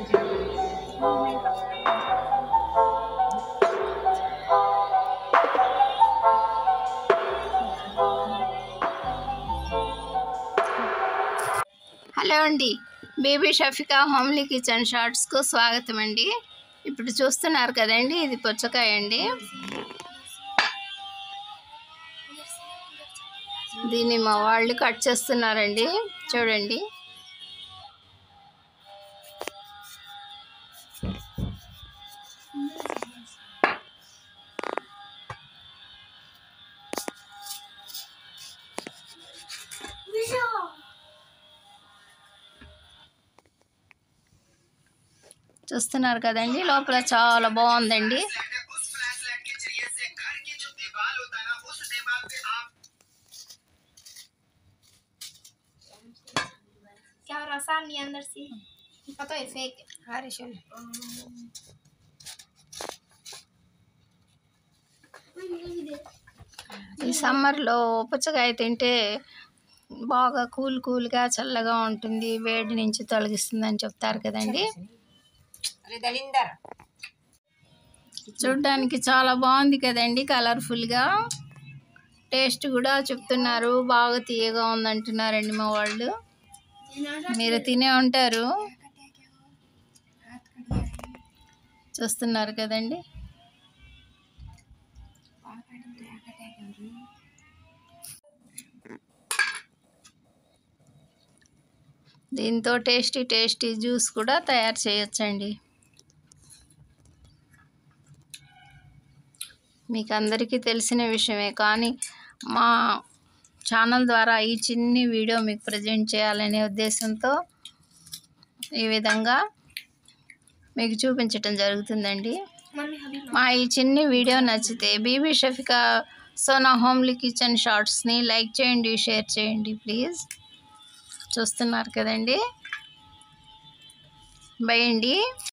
Hello అండి baby Shafika homely kitchen shorts కు స్వాగతం అండి। ఇప్పుడు చూస్తున్నారు కదండి ఇది పుచ్చకాయ అండి। దీన్ని మా వాళ్ళు కట్ చేస్తున్నారండి చూడండి। చూస్తున్నారు కదండి లోపల చాలా బాగుందండి। अंदर से पता है फेक समर पुచ్చకాయ తింటే బాగా కూల్ కూల్ గా చల్లగా ఉంటుంది, వేడి నుంచి తొలగిస్తుందని చెప్తారు కదండి। చూడడానికి చాలా బాగుంది కదండి, కలర్ఫుల్ గా టేస్ట్ కూడా చెప్తున్నారు, బాగా తీయగా ఉంది అంటున్నారండి మా వాళ్ళు। మీరు తినే ఉంటారు చూస్తున్నారు కదండి। దీంతో టేస్టీ టేస్టీ జ్యూస్ కూడా తయారు చేయొచ్చండి। మీకు అందరికీ తెలిసిన విషయమే, కానీ మా ఛానల్ ద్వారా ఈ చిన్ని వీడియో మీకు ప్రజెంట్ చేయాలనే ఉద్దేశంతో ఈ విధంగా మీకు చూపించడం జరుగుతుందండి। మా ఈ చిన్ని వీడియో నచ్చితే బీబీ షఫికా సోనా హోమ్లీ కిచెన్ షార్ట్స్ని లైక్ చేయండి, షేర్ చేయండి ప్లీజ్। చూస్తున్నారు కదండి, బై అండి।